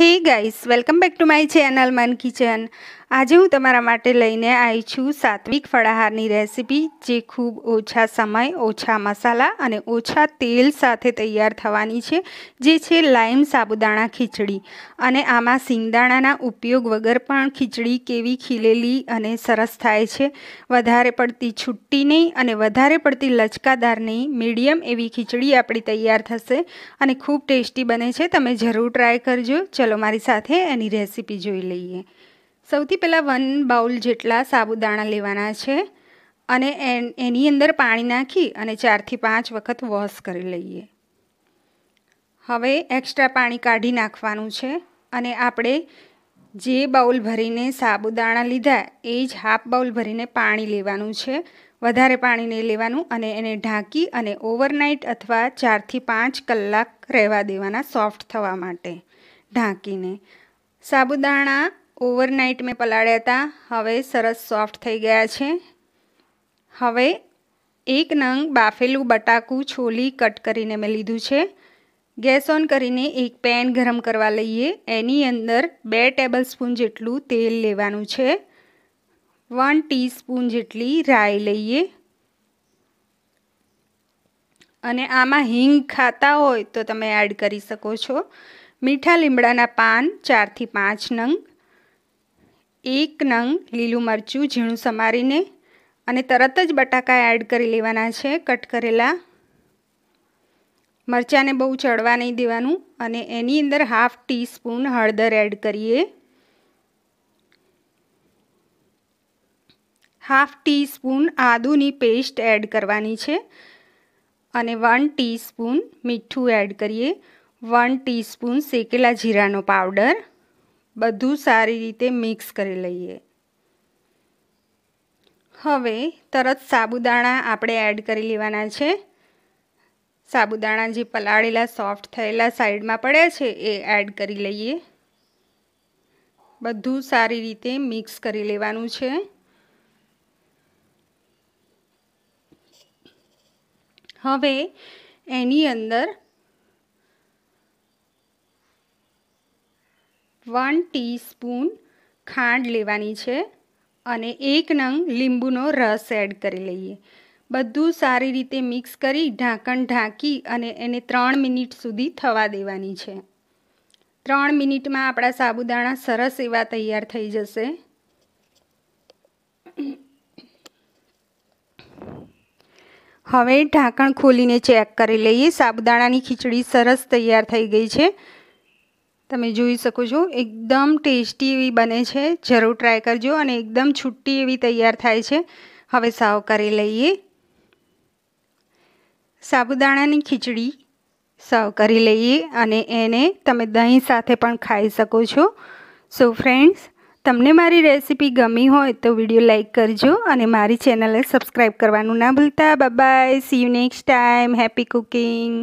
Hey guys welcome back to my channel मन kitchen. आज हूँ तमारा माटे लईने आई छूँ सात्विक फळाहारनी रेसिपी जे खूब ओछा समय ओछा मसाला अने ओछा तेल साथे तैयार थवानी छे, जे छे लाइम साबुदाणा खीचड़ी। अने आमां सींगदाणाना उपयोग वगर पण खीचड़ी केवी खीलेली अने सरस थाय छे। वधारे पड़ती छुट्टी नहीं अने वधारे पड़ती लचकादार नहीं, मीडियम एवी खीचड़ी आपणी तैयार थशे अने खूब टेस्टी बने छे। तमे जरूर ट्राय करजो। चलो मारी साथे एनी रेसिपी जोई लईए। સૌથી પહેલાં 1 બાઉલ જેટલા સાબુદાણા લેવાના છે અને એની અંદર પાણી નાખી અને 4 થી 5 વખત વોશ કરી લઈએ। હવે એક્સ્ટ્રા પાણી કાઢી નાખવાનું છે અને આપણે જે બાઉલ ભરીને સાબુદાણા લીધા એ જ હાફ બાઉલ ભરીને પાણી લેવાનું છે, વધારે પાણી નહીં લેવાનું। અને એને ઢાંકી અને ઓવરનાઇટ અથવા 4 થી 5 કલાક રહેવા દેવાના સોફ્ટ થવા માટે ઢાંકીને। સાબુદાણા ओवरनाइट में पलाळ्या था, हवे सरस सॉफ्ट थई गया छे। हवे 1 नंग बाफेलू बटाकू छोली कट करीने में लीधुं छे। गैस ऑन करीने 1 पेन गरम करवा लईए। एनी अंदर 2 टेबलस्पून जेटलू तेल लेवानुं छे। 1 टीस्पून जेटली राई लईए अने आमां हींग खाता होय तो तमे एड करी शको छो। मीठा लीमड़ाना पान 4 થી 5 नंग, 1 नंग લીલું મરચું ઝીણું સમારીને અને તરત જ બટાકા એડ કરી લેવાના છે કટ કરેલા। મરચાંને બહુ ચડવા નહીં દેવાનું અને એની અંદર હાફ ટીસ્પૂન હળદર એડ કરીએ, હાફ ટીસ્પૂન આદુની પેસ્ટ એડ કરવાની છે અને 1 ટીસ્પૂન મીઠું એડ કરીએ, 1 ટીસ્પૂન શેકેલા જીરાનો પાવડર। બધું સારી રીતે મિક્સ કરી લઈએ। હવે તરત સાબુદાણા આપણે એડ કરી લેવાના છે। સાબુદાણા જે પલાળેલા સોફ્ટ થયેલા સાઈડમાં પડ્યા છે એ એડ કરી લઈએ। બધું સારી રીતે મિક્સ કરી લેવાનું છે। હવે એની અંદર 1 ટીસ્પૂન ખાંડ લેવાની છે અને 1 નંગ લીંબુનો રસ એડ કરી લઈએ। બધું સારી રીતે મિક્સ કરી ઢાંકણ ઢાંકી અને એને 3 મિનિટ સુધી થવા દેવાની છે। 3 મિનિટમાં આપણા સાબુદાણા સરસ એવા તૈયાર થઈ જશે। હવે ઢાંકણ ખોલીને ચેક કરી લઈએ। સાબુદાણાની ખીચડી સરસ તૈયાર થઈ ગઈ છે। તમે જોઈ શકો છો એકદમ ટેસ્ટી એવી બને છે। જરૂર ટ્રાય કરજો અને એકદમ છૂટી એવી તૈયાર થાય છે। હવે સર્વ કરી લઈએ। સાબુદાણાની ખીચડી સર્વ કરી લઈએ અને એને તમે દહીં સાથે પણ ખાઈ શકો છો। સો ફ્રેન્ડ્સ, તમને મારી રેસિપી ગમી હોય તો વિડીયો લાઇક કરજો અને મારી ચેનલને સબસ્ક્રાઈબ કરવાનું ના ભૂલતા। Bye, see you next time, happy cooking.